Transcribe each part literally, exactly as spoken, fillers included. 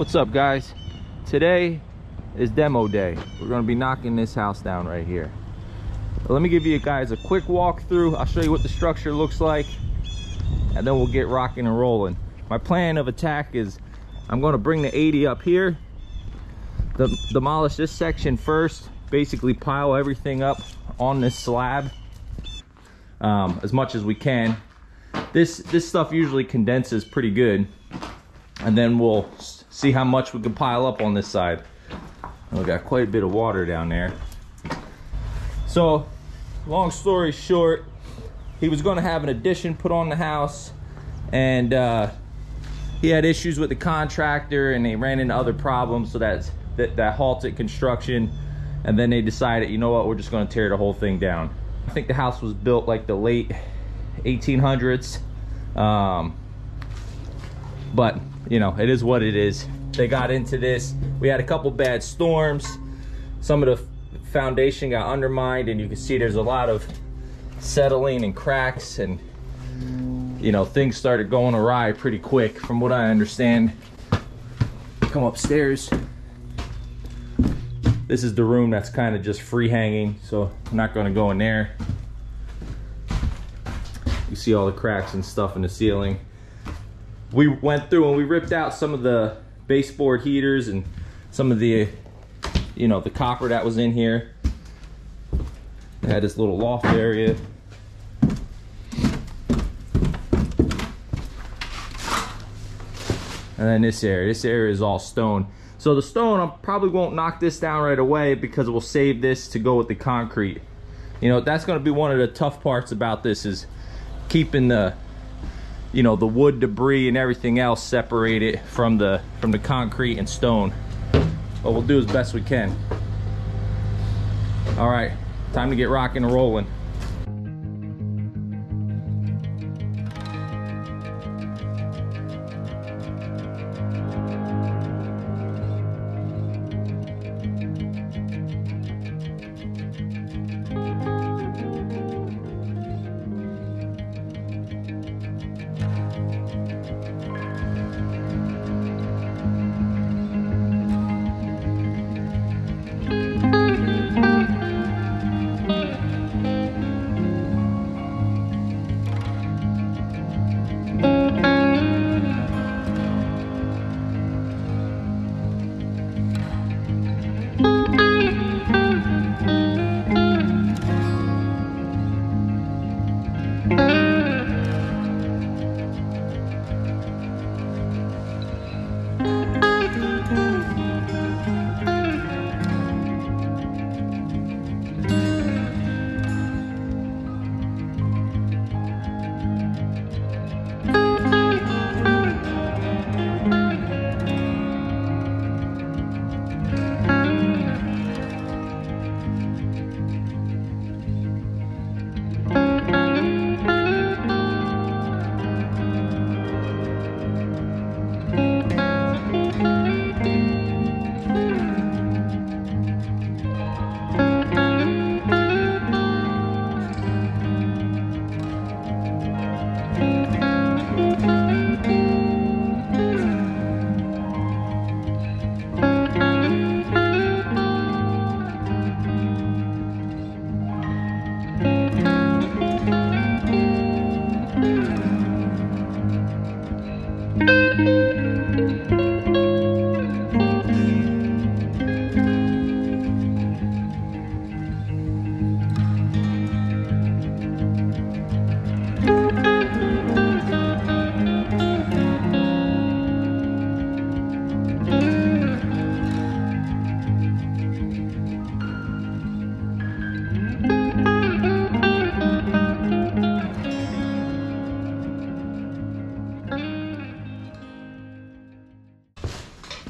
What's up, guys? Today is demo day. We're going to be knocking this house down right here. Let me give you guys a quick walkthrough. I'll show you what the structure looks like, and then we'll get rocking and rolling. My plan of attack is I'm going to bring the eighty up here, the, demolish this section first, basically pile everything up on this slab um, as much as we can. This, this stuff usually condenses pretty good, and then we'll see how much we can pile up on this side. We got quite a bit of water down there. So, long story short, he was going to have an addition put on the house, and uh, he had issues with the contractor, and they ran into other problems, so that's, that, that halted construction, and then they decided, you know what, we're just going to tear the whole thing down. I think the house was built like the late eighteen hundreds, um, but you know, it is what it is. They got into this. We had a couple bad storms. Some of the foundation got undermined, and you can see there's a lot of settling and cracks, and you know, things started going awry pretty quick from what I understand. Come upstairs. This is the room that's kind of just free hanging, so I'm not going to go in there. You see all the cracks and stuff in the ceiling. We went through and we ripped out some of the baseboard heaters and some of the, you know, the copper that was in here. It had this little loft area. And then this area, this area is all stone. So the stone, I probably won't knock this down right away because we'll save this to go with the concrete. You know, that's gonna be one of the tough parts about this, is keeping the, you know, the wood debris and everything else separated from the, from the concrete and stone. But we'll do as best we can. All right, time to get rocking and rolling.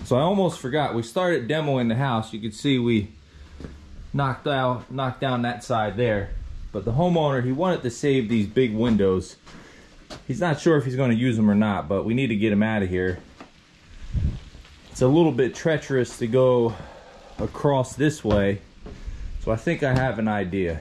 So I almost forgot, we started demoing the house. You can see we knocked out, knocked down that side there. But the homeowner, he wanted to save these big windows. He's not sure if he's gonna use them or not, but we need to get him out of here. It's a little bit treacherous to go across this way. So I think I have an idea.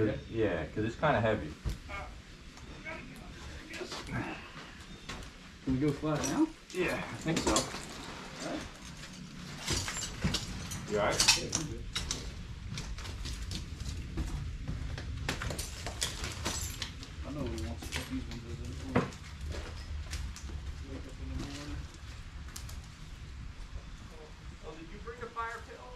Cause, okay. Yeah, because it's kind of heavy. Can we go flat now? Yeah, I think so. All right. You all right? Yeah, I'm good. I know we want to put these ones in the water. Wake up in the morning. Oh, did you bring a fire pit over?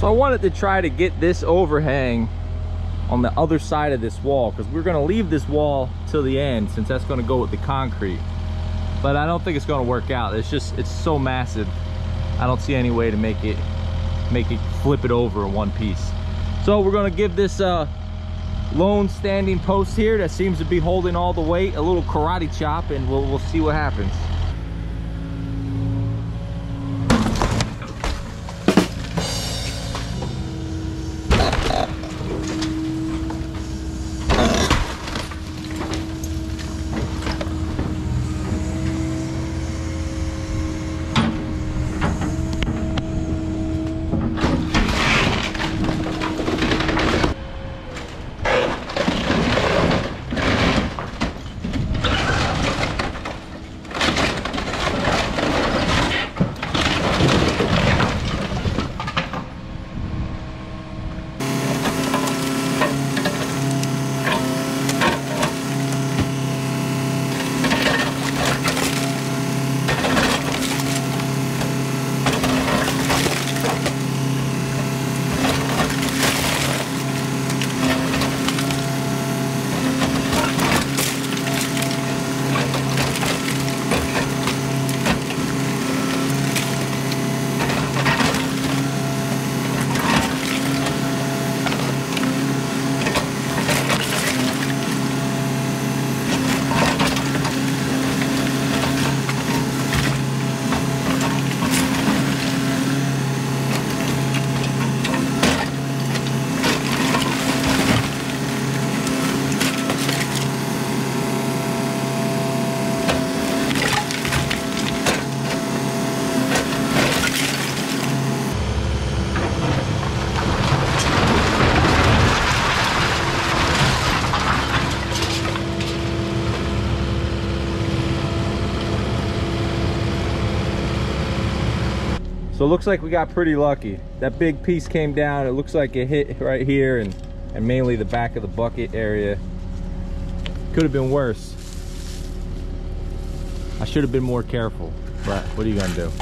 So I wanted to try to get this overhang on the other side of this wall, because we're going to leave this wall till the end since that's going to go with the concrete. But I don't think it's going to work out. It's just, it's so massive. I don't see any way to make it, make it flip it over in one piece. So we're going to give this uh, lone standing post here that seems to be holding all the weight a little karate chop, and we'll, we'll see what happens. So it looks like we got pretty lucky. That big piece came down. It looks like it hit right here and, and mainly the back of the bucket area. Could have been worse. I should have been more careful, but what are you gonna do?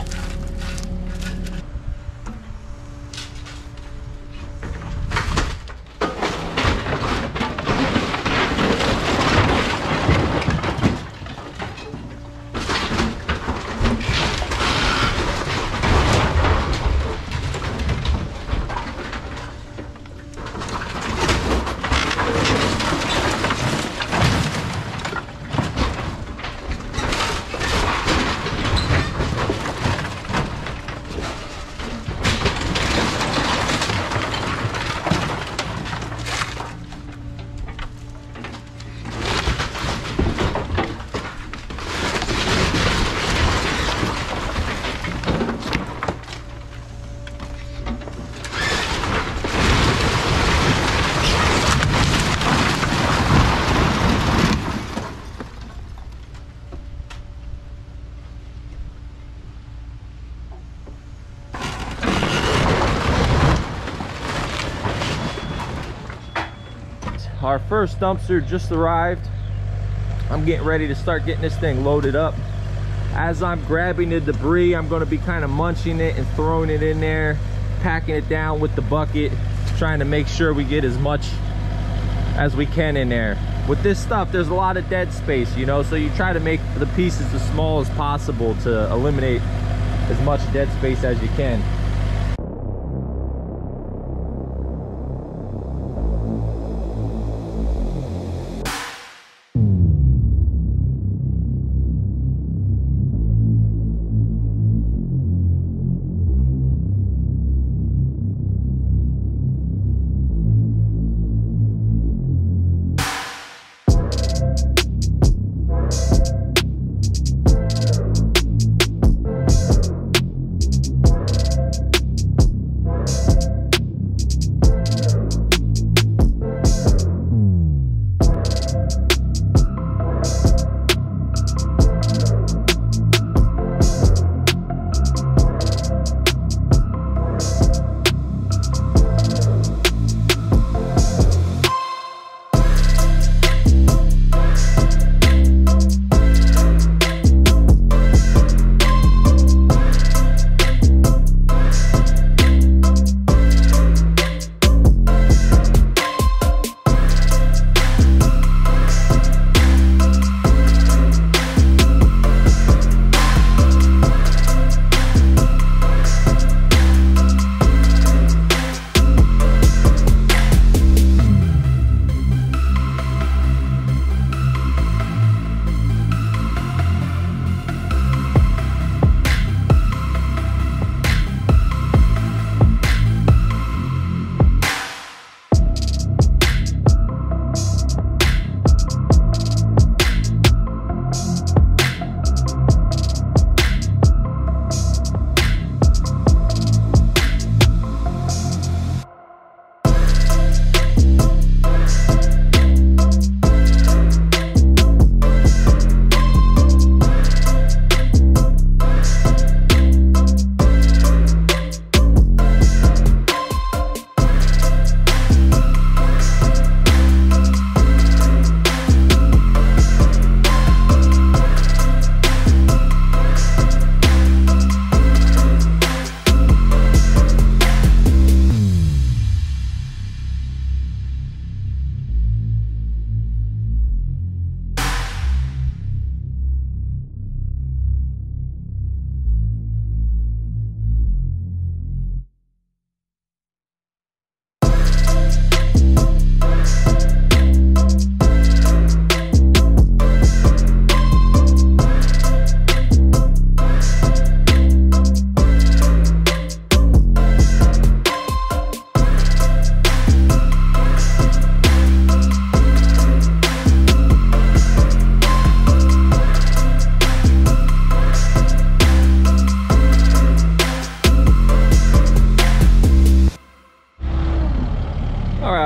Our first dumpster just arrived. I'm getting ready to start getting this thing loaded up. As I'm grabbing the debris, I'm going to be kind of munching it and throwing it in there, packing it down with the bucket, trying to make sure we get as much as we can in there. with this stuff, there's a lot of dead space, you know, so you try to make the pieces as small as possible to eliminate as much dead space as you can.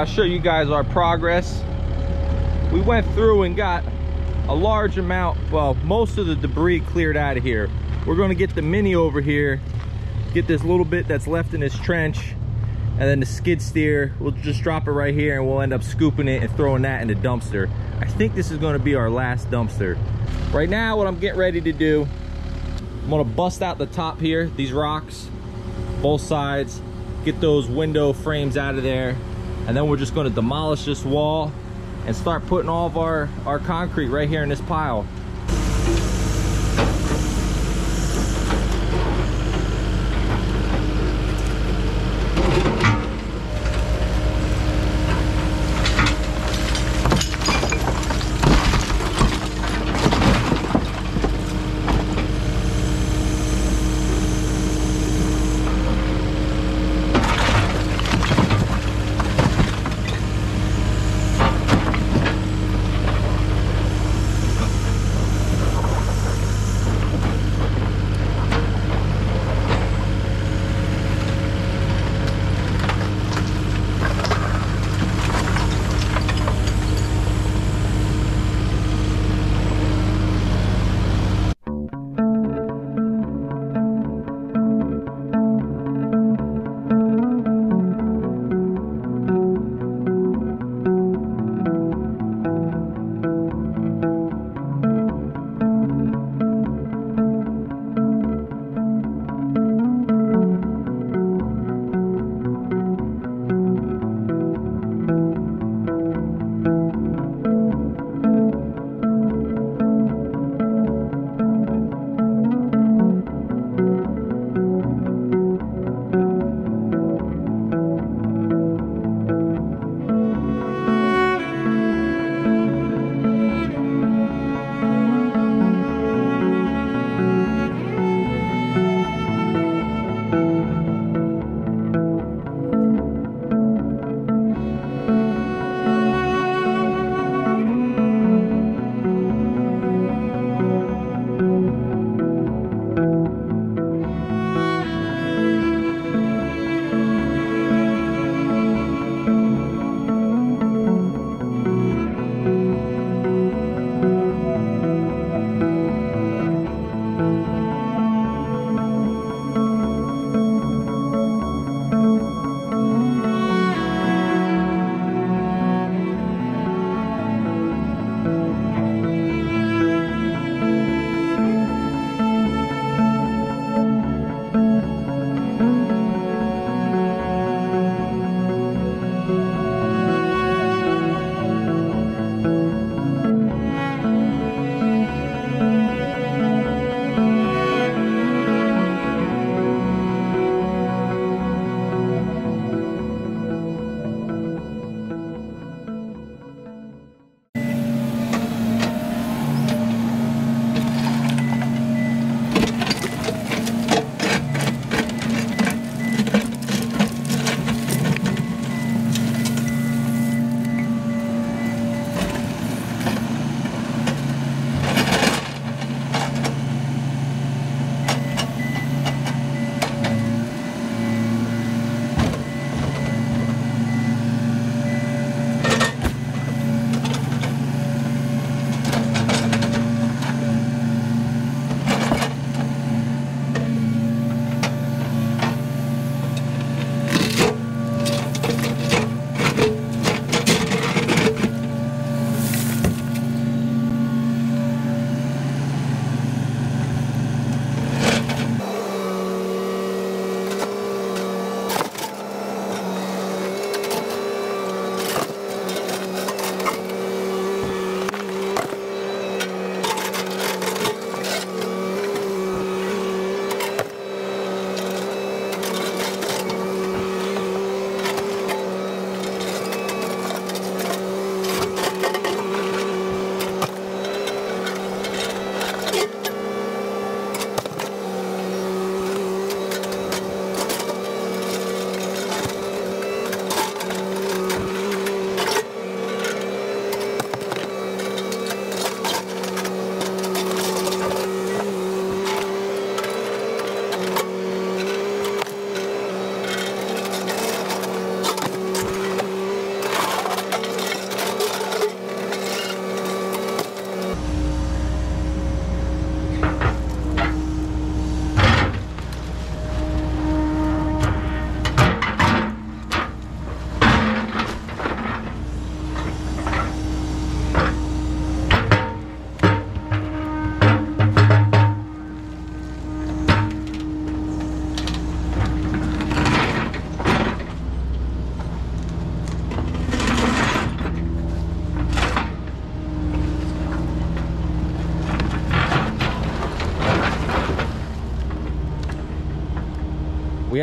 Show you guys our progress. We went through and got a large amount, well, most of the debris cleared out of here. We're going to get the Mini over here, get this little bit that's left in this trench, and then the skid steer, we'll just drop it right here and we'll end up scooping it and throwing that in the dumpster. I think this is going to be our last dumpster. Right now what I'm getting ready to do, I'm going to bust out the top here, these rocks, both sides, get those window frames out of there. And then we're just going to demolish this wall and start putting all of our, our concrete right here in this pile.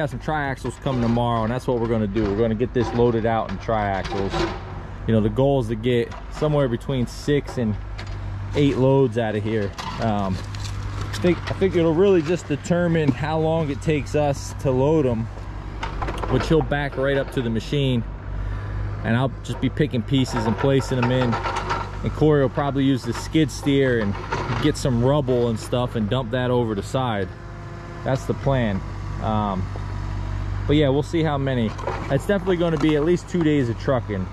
got some triaxles coming tomorrow, and that's what we're going to do. We're going to get this loaded out in triaxles. You know, the goal is to get somewhere between six and eight loads out of here. um i think i think it'll really just determine how long it takes us to load them, which he'll back right up to the machine, and I'll just be picking pieces and placing them in, and Corey will probably use the skid steer and get some rubble and stuff and dump that over the side. That's the plan. Um but yeah, we'll see how many. It's definitely going to be at least two days of trucking.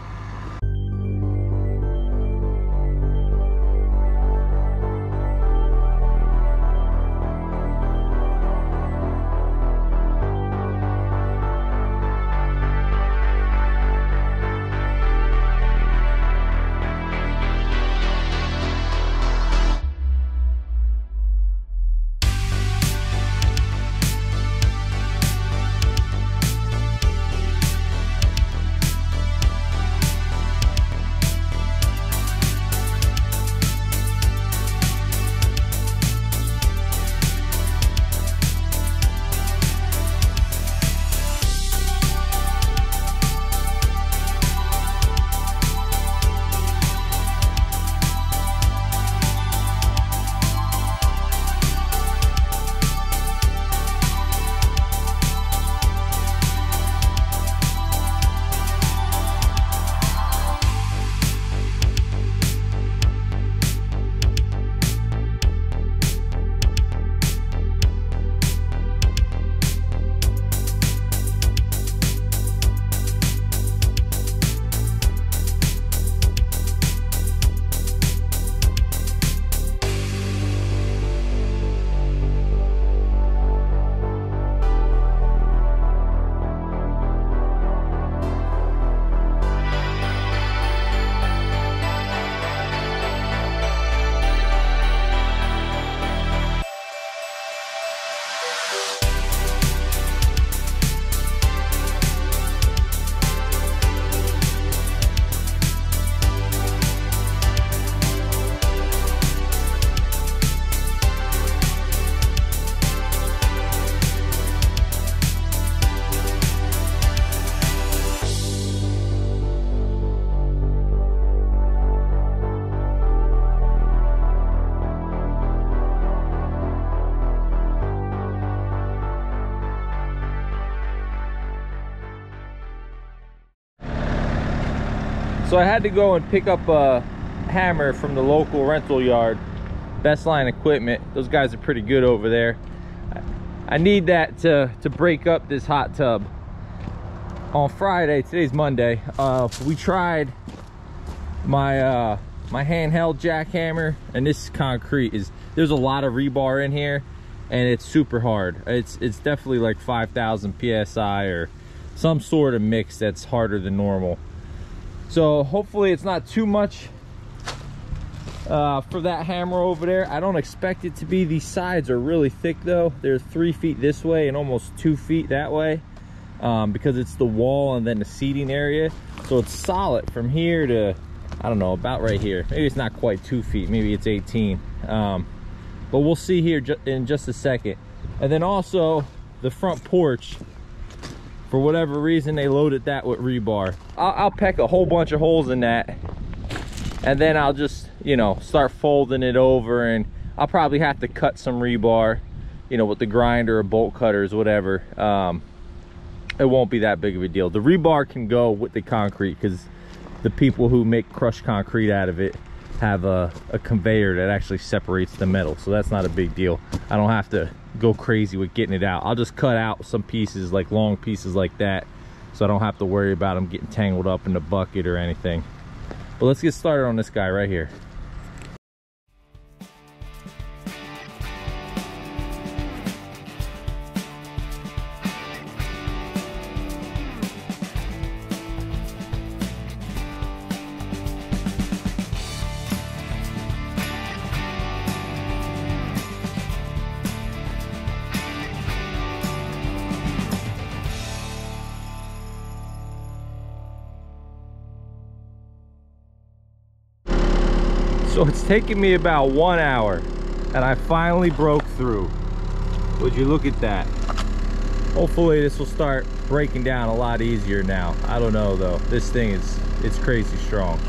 So I had to go and pick up a hammer from the local rental yard, Best Line Equipment. Those guys are pretty good over there. I need that to, to break up this hot tub. On Friday, today's Monday, uh, we tried my uh, my handheld jackhammer, and this concrete is, there's a lot of rebar in here, and it's super hard. It's, it's definitely like five thousand P S I or some sort of mix that's harder than normal. So hopefully it's not too much uh, for that hammer over there. I don't expect it to be. These sides are really thick though. They're three feet this way and almost two feet that way, um, because it's the wall and then the seating area. So it's solid from here to, I don't know, about right here. Maybe it's not quite two feet, maybe it's eighteen. Um, but we'll see here ju- in just a second. And then also the front porch. For whatever reason, they loaded that with rebar. I'll, I'll peck a whole bunch of holes in that, and then I'll just, you know, start folding it over, and I'll probably have to cut some rebar, you know, with the grinder or bolt cutters, whatever. Um, it won't be that big of a deal. The rebar can go with the concrete because the people who make crushed concrete out of it have a, a conveyor that actually separates the metal, so that's not a big deal. I don't have to go crazy with getting it out. I'll just cut out some pieces, like long pieces like that, so I don't have to worry about them getting tangled up in the bucket or anything. But let's get started on this guy right here. So it's taken me about one hour, and I finally broke through. Would you look at that? Hopefully this will start breaking down a lot easier now. I don't know though. This thing is, it's crazy strong.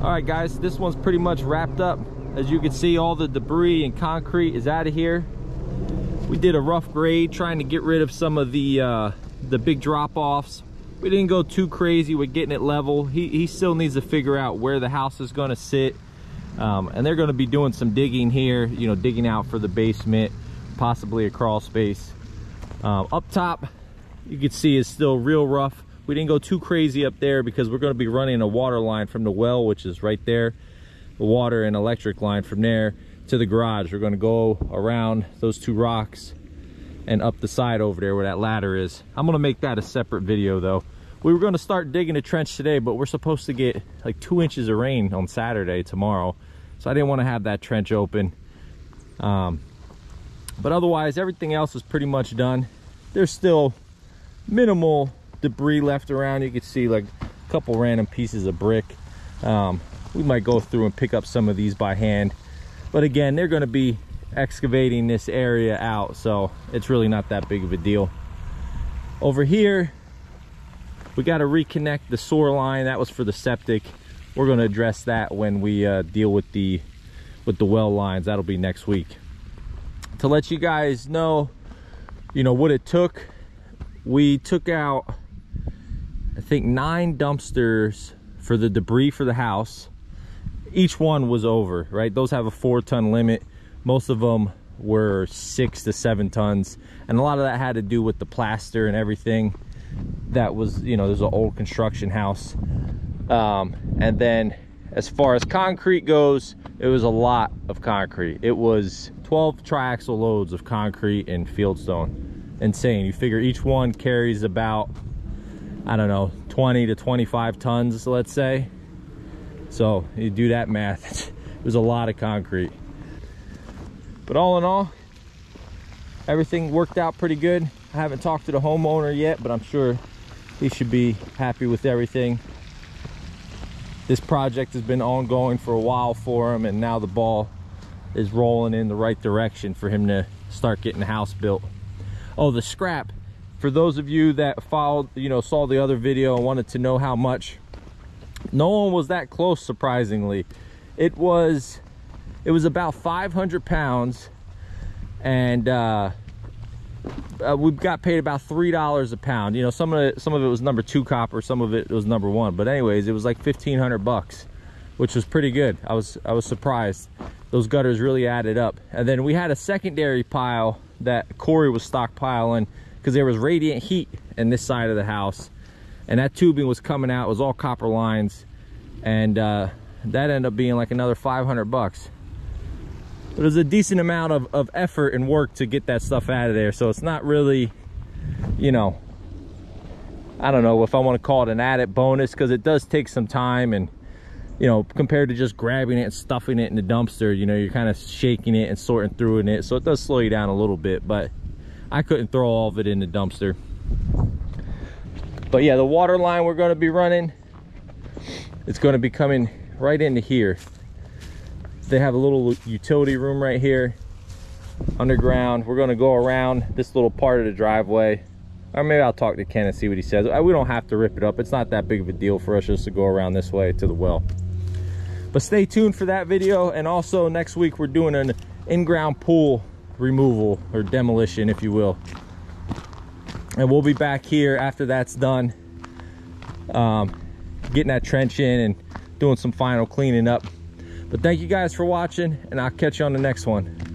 Alright guys, this one's pretty much wrapped up. As you can see, all the debris and concrete is out of here. We did a rough grade trying to get rid of some of the uh, the big drop-offs. We didn't go too crazy with getting it level. He, he still needs to figure out where the house is going to sit. Um, and they're going to be doing some digging here, you know, digging out for the basement, possibly a crawl space. Um, up top, you can see is still real rough. We didn't go too crazy up there because we're going to be running a water line from the well, which is right there, the water and electric line from there to the garage. We're going to go around those two rocks and up the side over there where that ladder is. I'm going to make that a separate video though. We were going to start digging a trench today, but we're supposed to get like two inches of rain on Saturday, tomorrow. So I didn't want to have that trench open. Um, but otherwise, everything else is pretty much done. There's still minimal debris left around. You can see like a couple random pieces of brick. Um, we might go through and pick up some of these by hand, but again, they're going to be excavating this area out, so it's really not that big of a deal. Over here we got to reconnect the sewer line. That was for the septic. We're going to address that when we uh, deal with the with the well lines. That'll be next week. To let you guys know, you know what it took. We took out I think nine dumpsters for the debris for the house. Each one was over, right? Those have a four ton limit. Most of them were six to seven tons. And a lot of that had to do with the plaster and everything. That was, you know, there's an old construction house. Um, and then as far as concrete goes, it was a lot of concrete. It was twelve triaxle loads of concrete and fieldstone. Insane. You figure each one carries about, I don't know, twenty to twenty-five tons, let's say. So you do that math, it was a lot of concrete. But all in all, everything worked out pretty good. I haven't talked to the homeowner yet, but I'm sure he should be happy with everything. This project has been ongoing for a while for him, and now the ball is rolling in the right direction for him to start getting the house built. Oh, the scrap. For those of you that followed, you know, saw the other video and wanted to know how much, no one was that close, surprisingly. It was... It was about five hundred pounds, and uh, uh, we got paid about three dollars a pound. You know, some of it, some of it was number two copper, some of it was number one. But anyways, it was like fifteen hundred bucks, which was pretty good. I was I was surprised. Those gutters really added up. And then we had a secondary pile that Corey was stockpiling because there was radiant heat in this side of the house, and that tubing was coming out. It was all copper lines, and uh, that ended up being like another five hundred bucks. But there's a decent amount of, of effort and work to get that stuff out of there. So it's not really, you know, I don't know if I want to call it an added bonus, because it does take some time. And, you know, compared to just grabbing it and stuffing it in the dumpster, you know, you're kind of shaking it and sorting through it. So it does slow you down a little bit, but I couldn't throw all of it in the dumpster. But yeah, the water line we're going to be running, it's going to be coming right into here. They have a little utility room right here underground. We're going to go around this little part of the driveway, or maybe I'll talk to Ken and see what he says. We don't have to rip it up. It's not that big of a deal for us just to go around this way to the well. But stay tuned for that video. And also next week we're doing an in-ground pool removal, or demolition if you will, and we'll be back here after that's done, um, getting that trench in and doing some final cleaning up. But thank you guys for watching, and I'll catch you on the next one.